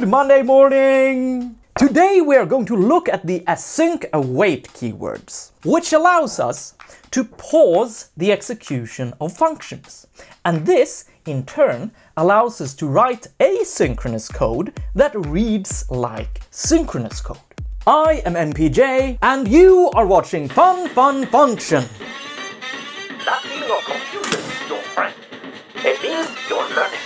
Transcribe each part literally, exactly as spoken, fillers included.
Good Monday morning! Today we are going to look at the async await keywords, which allows us to pause the execution of functions. And this, in turn, allows us to write asynchronous code that reads like synchronous code. I am M P J, and you are watching Fun Fun Function. Nothing or confusion is your friend. It is your learning.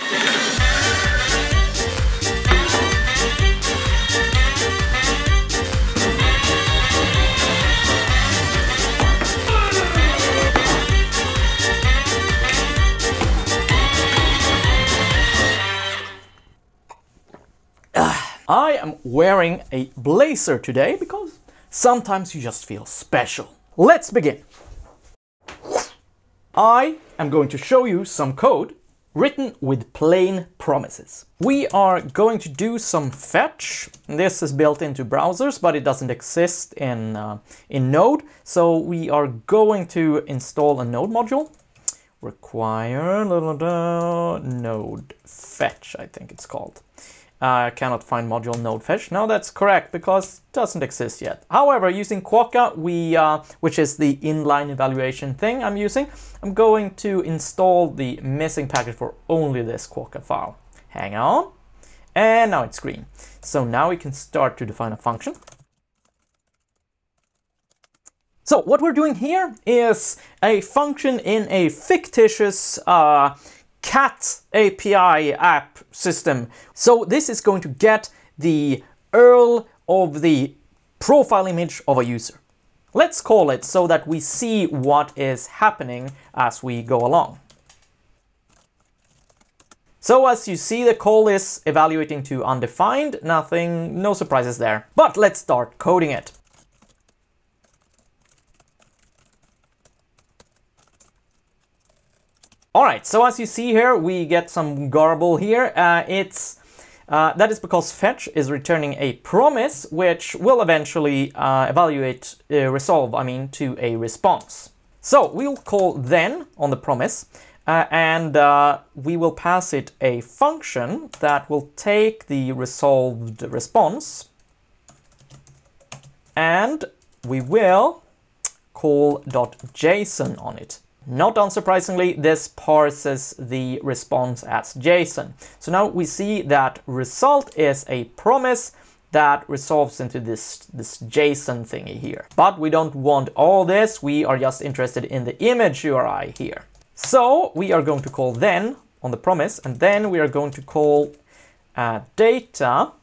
I am wearing a blazer today because sometimes you just feel special. Let's begin. I am going to show you some code written with plain promises. We are going to do some fetch. This is built into browsers, but it doesn't exist in, uh, in Node. So we are going to install a Node module. Require node-fetch, I think it's called. I uh, cannot find module node-fetch. No, that's correct, because it doesn't exist yet. However, using Quokka, we, uh, which is the inline evaluation thing I'm using, I'm going to install the missing package for only this Quokka file. Hang on. And now it's green. So now we can start to define a function. So what we're doing here is a function in a fictitious uh, Cat A P I app system. So this is going to get the U R L of the profile image of a user. Let's call it so that we see what is happening as we go along. So as you see, the call is evaluating to undefined, nothing, no surprises there. But let's start coding it. All right, so as you see here, we get some garble here. Uh, it's, uh, that is because fetch is returning a promise, which will eventually uh, evaluate, uh, resolve, I mean, to a response. So we'll call then on the promise, uh, and uh, we will pass it a function that will take the resolved response, and we will call .json on it. Not unsurprisingly, this parses the response as JSON. So now we see that result is a promise that resolves into this, this JSON thingy here. But we don't want all this, we are just interested in the image U R I here. So we are going to call then on the promise, and then we are going to call uh, data,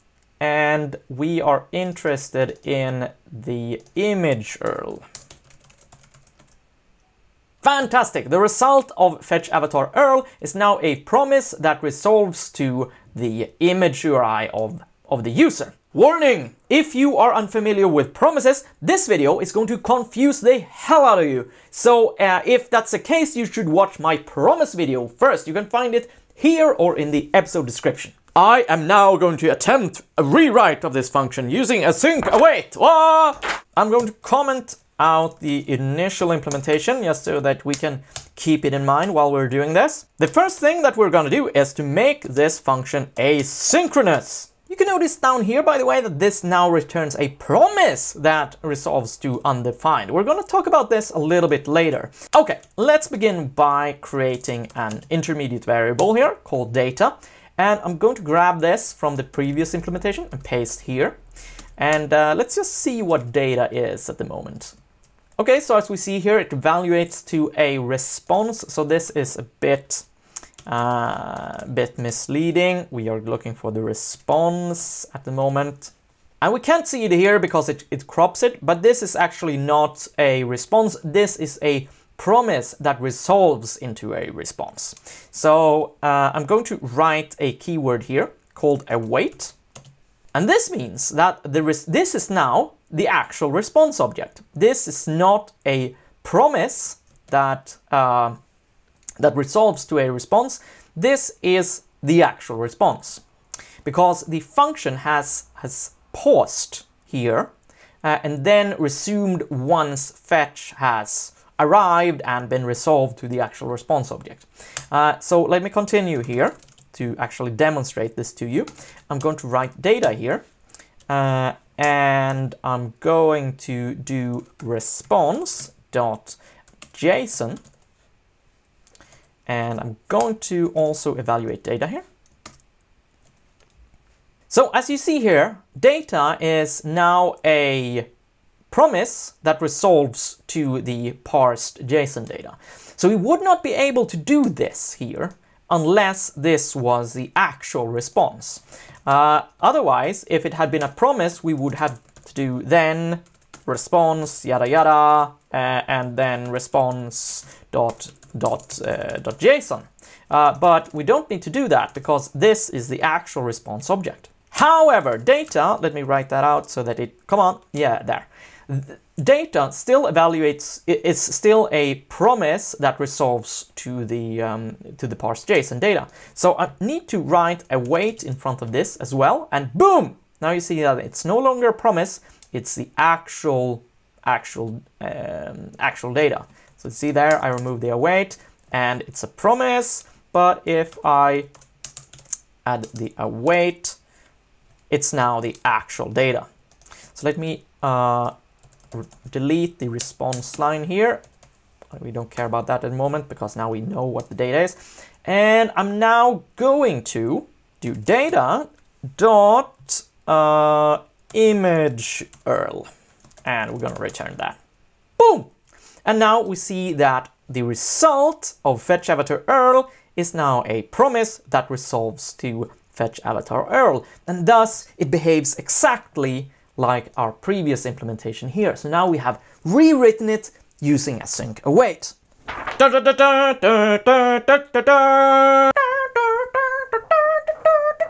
and we are interested in the image U R L. Fantastic! The result of fetch avatar U R L is now a promise that resolves to the image U R I of, of the user. Warning! If you are unfamiliar with promises, this video is going to confuse the hell out of you. So uh, if that's the case, you should watch my promise video first. You can find it here or in the episode description. I am now going to attempt a rewrite of this function using async await. Oh, I'm going to comment out the initial implementation just so that we can keep it in mind while we're doing this. The first thing that we're going to do is to make this function asynchronous. You can notice down here, by the way, that this now returns a promise that resolves to undefined. We're going to talk about this a little bit later. Okay, let's begin by creating an intermediate variable here called data, and I'm going to grab this from the previous implementation and paste here, and uh, let's just see what data is at the moment. Okay, so as we see here, it evaluates to a response. So this is a bit, uh, bit misleading. We are looking for the response at the moment. And we can't see it here because it, it crops it, but this is actually not a response. This is a promise that resolves into a response. So uh, I'm going to write a keyword here called await. And this means that the res this is now the actual response object. This is not a promise that, uh, that resolves to a response. This is the actual response, because the function has, has paused here uh, and then resumed once fetch has arrived and been resolved to the actual response object. Uh, so let me continue here to actually demonstrate this to you. I'm going to write data here, uh, and I'm going to do response.json, and I'm going to also evaluate data here. So as you see here, data is now a promise that resolves to the parsed JSON data. So we would not be able to do this here unless this was the actual response. Uh, otherwise, if it had been a promise, we would have to do then response yada yada uh, and then response dot dot uh, dot JSON. Uh, but we don't need to do that because this is the actual response object. However, data, let me write that out so that it, come on, yeah, there. Data still evaluates, it's still a promise that resolves to the um, to the parsed JSON data. So I need to write await in front of this as well, and boom! Now you see that it's no longer a promise, it's the actual actual um, actual data. So see there, I remove the await, and it's a promise. But if I add the await, it's now the actual data. So let me uh, delete the response line here. We don't care about that at the moment because now we know what the data is. And I'm now going to do data dot uh, image U R L, and we're going to return that. Boom! And now we see that the result of fetch avatar U R L is now a promise that resolves to fetch avatar U R L, and thus it behaves exactly like our previous implementation here. So now we have rewritten it using async await.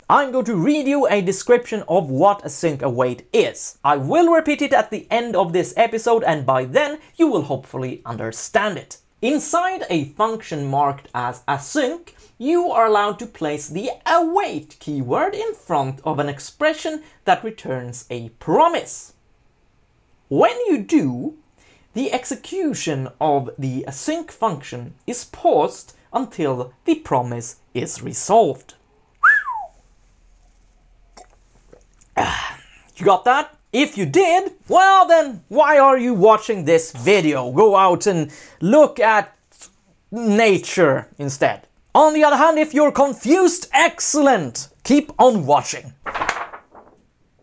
I'm going to read you a description of what async await is. I will repeat it at the end of this episode, and by then you will hopefully understand it. Inside a function marked as async, you are allowed to place the await keyword in front of an expression that returns a promise. When you do, the execution of the async function is paused until the promise is resolved. You got that? If you did, well then, why are you watching this video? Go out and look at nature instead. On the other hand, if you're confused, excellent! Keep on watching.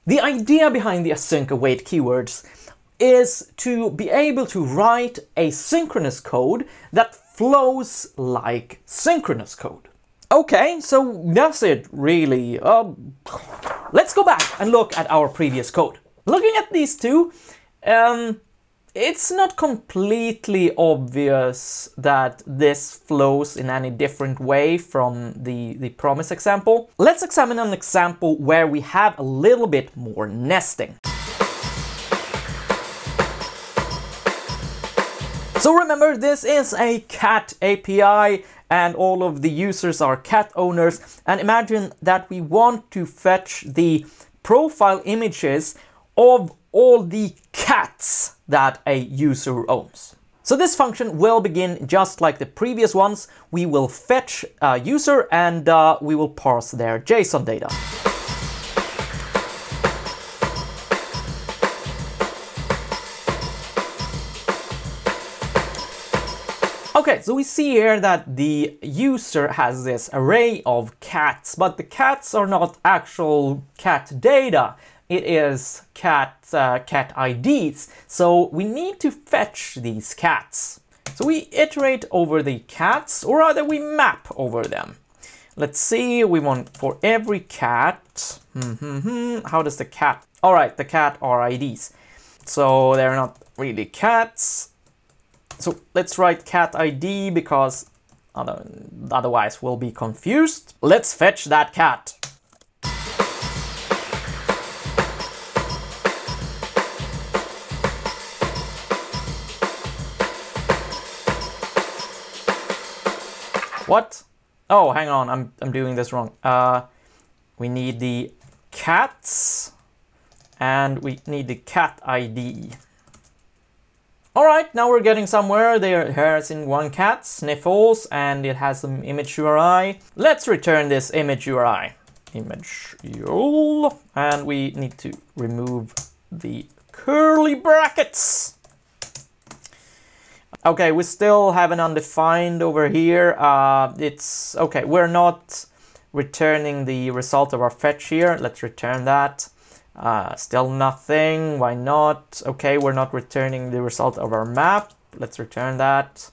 The idea behind the async await keywords is to be able to write asynchronous code that flows like synchronous code. Okay, so that's it really. Uh, let's go back and look at our previous code. Looking at these two, um, it's not completely obvious that this flows in any different way from the, the promise example. Let's examine an example where we have a little bit more nesting. So remember, this is a Cat A P I and all of the users are cat owners, and imagine that we want to fetch the profile images of all the cats that a user owns. So this function will begin just like the previous ones. We will fetch a user and uh, we will parse their JSON data. Okay, so we see here that the user has this array of cats, but the cats are not actual cat data. It is cat, uh, cat I Ds, so we need to fetch these cats. So we iterate over the cats, or rather we map over them. Let's see, we want for every cat, mm-hmm-hmm. How does the cat, all right, the cat are I Ds. So they're not really cats. So let's write cat I D because other, otherwise we'll be confused. Let's fetch that cat. What? Oh, hang on, I'm, I'm doing this wrong. Uh, we need the cats and we need the cat I D. All right, now we're getting somewhere. There, here's in one cat, sniffles, and it has some image U R I. Let's return this image U R I. Image U R I, and we need to remove the curly brackets. Okay, we still have an undefined over here. Uh, it's okay, we're not returning the result of our fetch here. Let's return that. Uh, still nothing, why not? Okay, we're not returning the result of our map. Let's return that.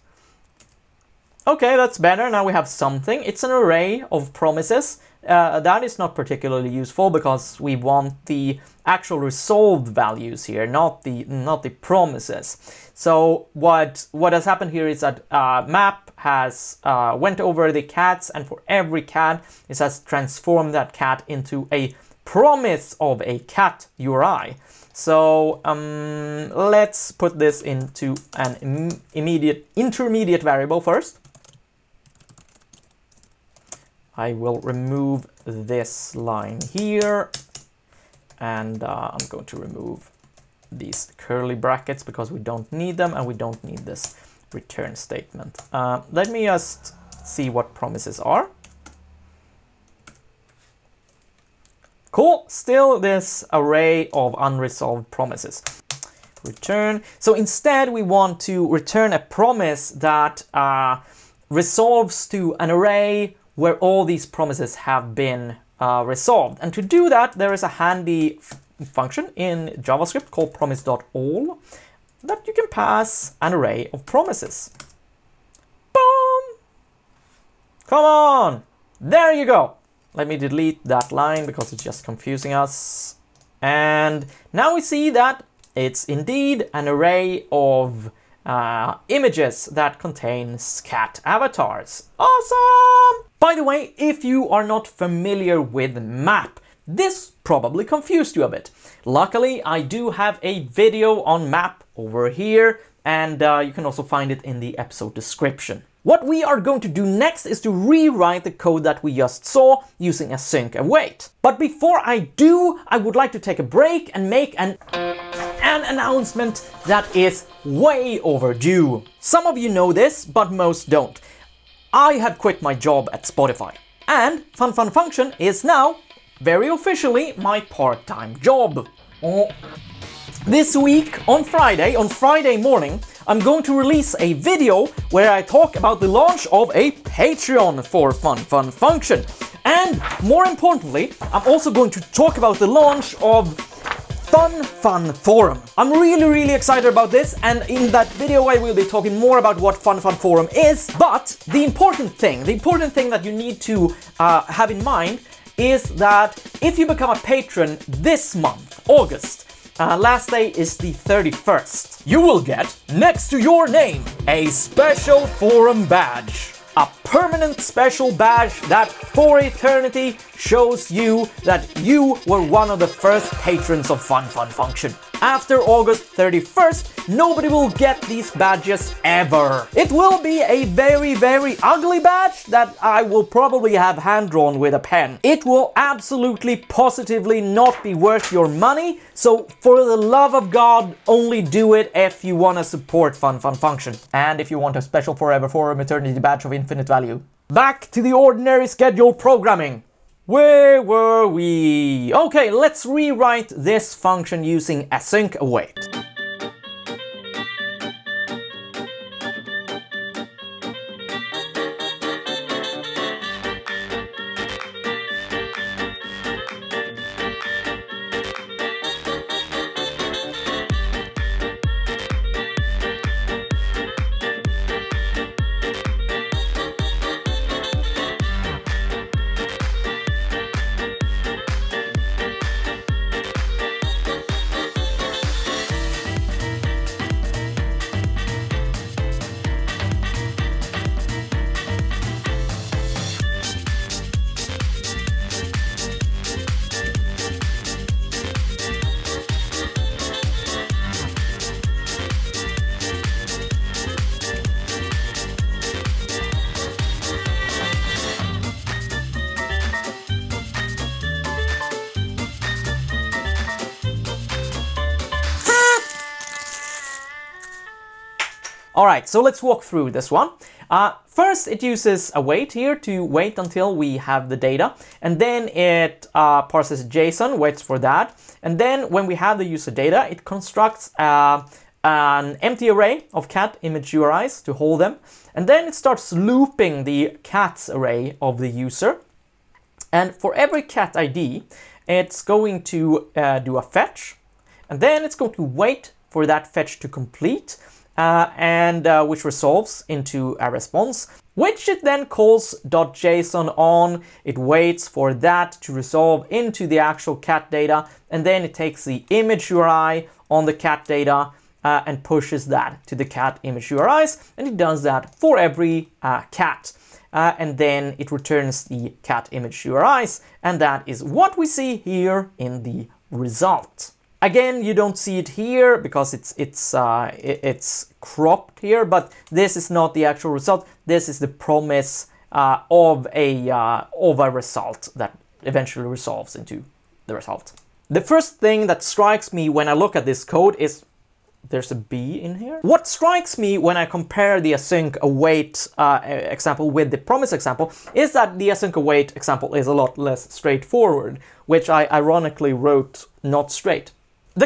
Okay, that's better. Now we have something. It's an array of promises. Uh, that is not particularly useful because we want the actual resolved values here, not the not the promises. So what what has happened here is that uh, map has uh, went over the cats, and for every cat, it has transformed that cat into a promise of a cat U R I. So um, let's put this into an im immediate intermediate variable first. I will remove this line here, and uh, I'm going to remove these curly brackets because we don't need them, and we don't need this return statement. Uh, let me just see what promises are. Cool, still this array of unresolved promises. Return. So instead we want to return a promise that uh, resolves to an array where all these promises have been uh, resolved. And to do that, there is a handy function in JavaScript called Promise.all that you can pass an array of promises. Boom! Come on! There you go! Let me delete that line because it's just confusing us. And now we see that it's indeed an array of Uh, images that contains cat avatars. Awesome! By the way, if you are not familiar with Map, this probably confused you a bit. Luckily, I do have a video on Map over here, and uh, you can also find it in the episode description. What we are going to do next is to rewrite the code that we just saw using async await. But before I do, I would like to take a break and make an An announcement that is way overdue. Some of you know this, but most don't. I have quit my job at Spotify, and Fun Fun Function is now very officially my part-time job. Oh. This week on Friday, on Friday morning, I'm going to release a video where I talk about the launch of a Patreon for Fun Fun Function, and more importantly, I'm also going to talk about the launch of Fun Fun Forum. I'm really, really excited about this, and in that video I will be talking more about what Fun Fun Forum is, but the important thing, the important thing that you need to uh, have in mind is that if you become a patron this month, August, Uh, last day is the thirty-first. You will get, next to your name, a special forum badge. A permanent special badge that for eternity shows you that you were one of the first patrons of Fun Fun Function. After August thirty-first, nobody will get these badges ever. It will be a very, very ugly badge that I will probably have hand-drawn with a pen. It will absolutely, positively not be worth your money, so for the love of God, only do it if you want to support Fun Fun Function. And if you want a special Forever Forum Eternity badge of infinite value. Back to the ordinary scheduled programming. Where were we? Okay, let's rewrite this function using async await. All right, so let's walk through this one. Uh, first, it uses await here to wait until we have the data, and then it uh, parses JSON, waits for that, and then when we have the user data, it constructs uh, an empty array of cat image U R Is to hold them, and then it starts looping the cats array of the user, and for every cat I D, it's going to uh, do a fetch, and then it's going to wait for that fetch to complete. Uh, and uh, which resolves into a response, which it then calls .json on. It waits for that to resolve into the actual cat data, and then it takes the image U R I on the cat data uh, and pushes that to the cat image U R Is, and it does that for every uh, cat. Uh, and then it returns the cat image U R Is, and that is what we see here in the result. Again, you don't see it here because it's it's uh, it's cropped here, but this is not the actual result. This is the promise uh, of a uh, of a result that eventually resolves into the result. The first thing that strikes me when I look at this code is there's a B in here. What strikes me when I compare the async await uh, example with the promise example is that the async await example is a lot less straightforward, which I ironically wrote not straight.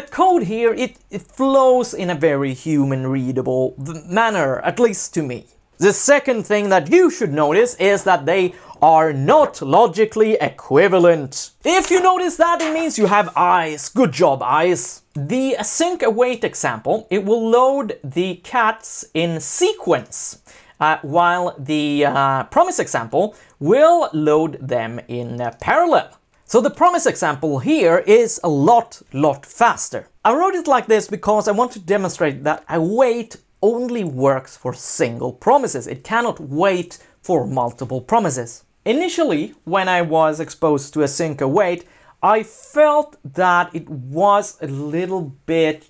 The code here, it, it flows in a very human readable manner, at least to me. The second thing that you should notice is that they are not logically equivalent. If you notice that, it means you have eyes. Good job, eyes. The async await example, it will load the cats in sequence, uh, while the uh, promise example will load them in uh, parallel. So the promise example here is a lot, lot faster. I wrote it like this because I want to demonstrate that await only works for single promises. It cannot wait for multiple promises. Initially, when I was exposed to async await, I felt that it was a little bit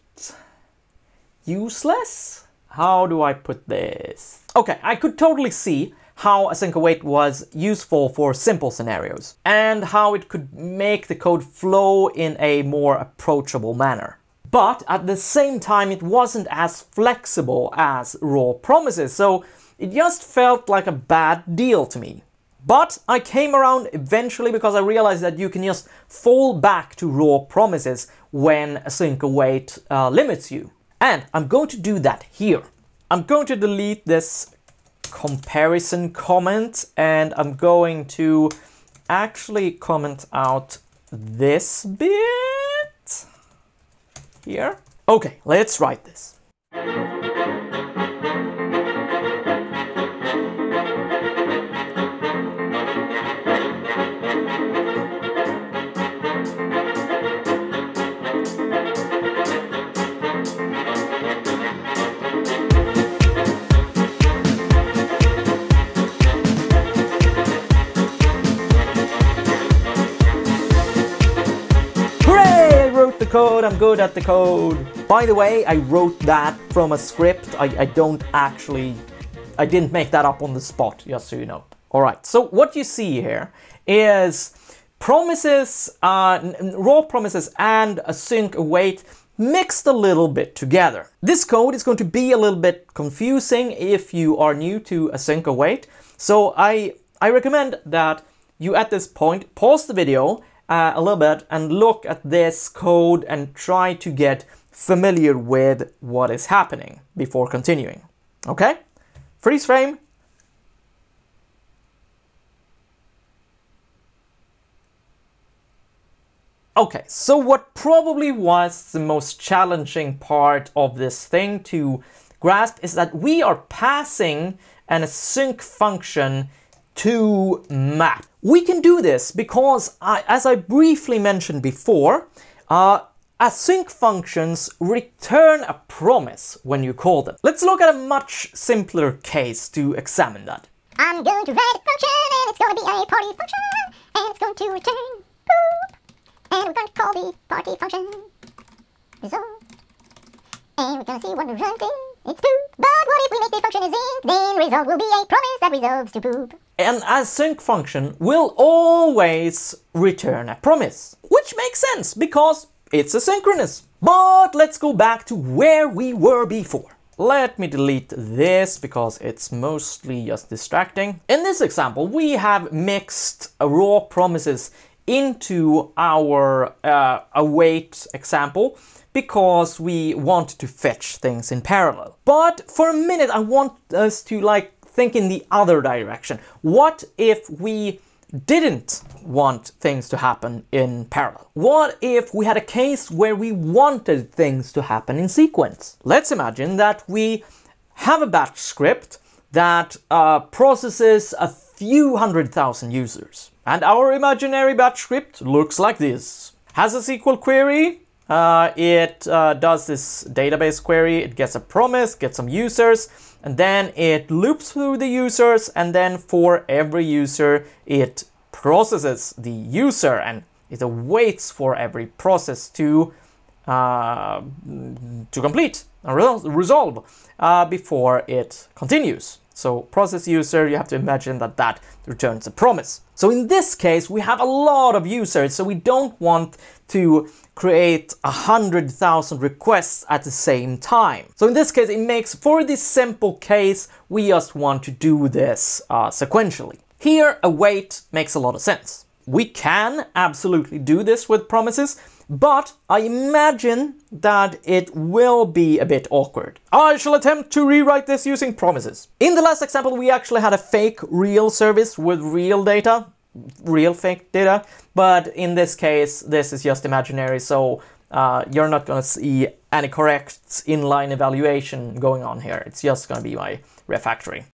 useless. How do I put this? Okay, I could totally see how async await was useful for simple scenarios, and how it could make the code flow in a more approachable manner. But at the same time, it wasn't as flexible as raw promises, so it just felt like a bad deal to me. But I came around eventually because I realized that you can just fall back to raw promises when async await uh, limits you. And I'm going to do that here. I'm going to delete this comparison comment, and I'm going to actually comment out this bit here. Okay, let's write this. Code, I'm good at the code. By the way, I wrote that from a script. I, I don't actually, I didn't make that up on the spot, just so you know. All right, so what you see here is promises, uh, raw promises and async await mixed a little bit together. This code is going to be a little bit confusing if you are new to async await. So I, I recommend that you at this point pause the video Uh, a little bit and look at this code and try to get familiar with what is happening before continuing. Okay? Freeze frame. Okay, so what probably was the most challenging part of this thing to grasp is that we are passing an async function to map. We can do this because, I, as I briefly mentioned before, uh, async functions return a promise when you call them. Let's look at a much simpler case to examine that. I'm going to write a function, and it's going to be a party function, and it's going to return poop, and we're going to call the party function result, and we're going to see what we're running. It's poop. But what if we make this function async? Then result will be a promise that resolves to poop. An async function will always return a promise, which makes sense because it's asynchronous. But let's go back to where we were before. Let me delete this because it's mostly just distracting. In this example, we have mixed raw promises into our uh, await example because we want to fetch things in parallel. But for a minute, I want us to like think in the other direction. What if we didn't want things to happen in parallel? What if we had a case where we wanted things to happen in sequence? Let's imagine that we have a batch script that uh, processes a few hundred thousand users. And our imaginary batch script looks like this. Has a S Q L query, uh, it uh, does this database query, it gets a promise, gets some users, and then it loops through the users, and then for every user, it processes the user and it awaits for every process to uh, to complete and re resolve uh, before it continues. So process user, you have to imagine that that returns a promise. So in this case, we have a lot of users, so we don't want to create a hundred thousand requests at the same time. So in this case, it makes, for this simple case, we just want to do this uh, sequentially. Here, await makes a lot of sense. We can absolutely do this with promises, but I imagine that it will be a bit awkward. I shall attempt to rewrite this using promises. In the last example, we actually had a fake real service with real data, real fake data, but in this case, this is just imaginary, so uh, you're not gonna see any correct inline evaluation going on here. It's just gonna be my refactoring.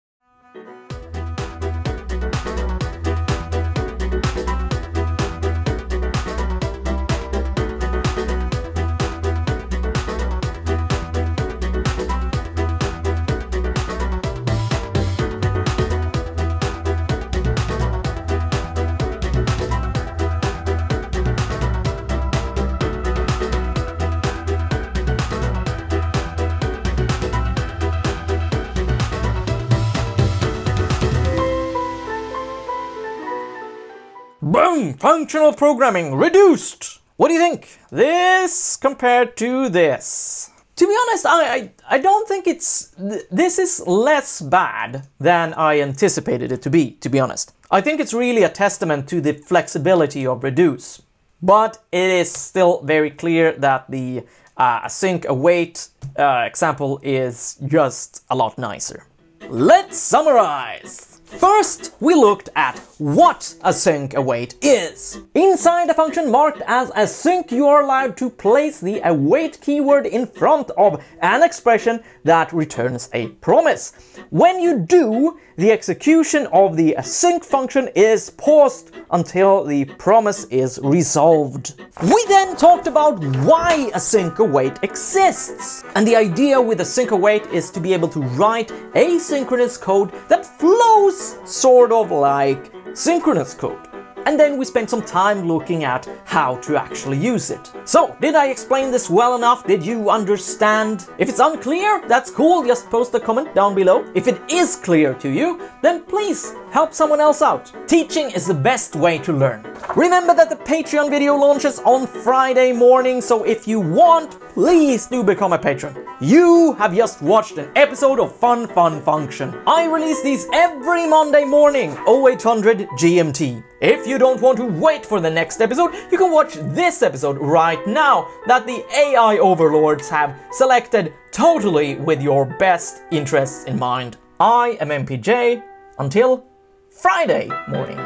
Boom! Functional programming reduced! What do you think? This compared to this? To be honest, I, I, I don't think it's... Th this is less bad than I anticipated it to be, to be honest. I think it's really a testament to the flexibility of reduce. But it is still very clear that the uh, async await uh, example is just a lot nicer. Let's summarize! First, we looked at what async await is. Inside a function marked as async, you are allowed to place the await keyword in front of an expression that returns a promise. When you do, the execution of the async function is paused until the promise is resolved. We then talked about why async await exists. And the idea with async await is to be able to write asynchronous code that flows sort of like synchronous code. And then we spent some time looking at how to actually use it. So, did I explain this well enough? Did you understand? If it's unclear, that's cool, just post a comment down below. If it is clear to you, then please help someone else out. Teaching is the best way to learn. Remember that the Patreon video launches on Friday morning, so if you want, please do become a patron. You have just watched an episode of Fun Fun Function. I release these every Monday morning, oh eight hundred G M T. If you don't want to wait for the next episode, you can watch this episode right now that the A I overlords have selected totally with your best interests in mind. I am M P J. Until Friday morning,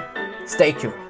stay tuned.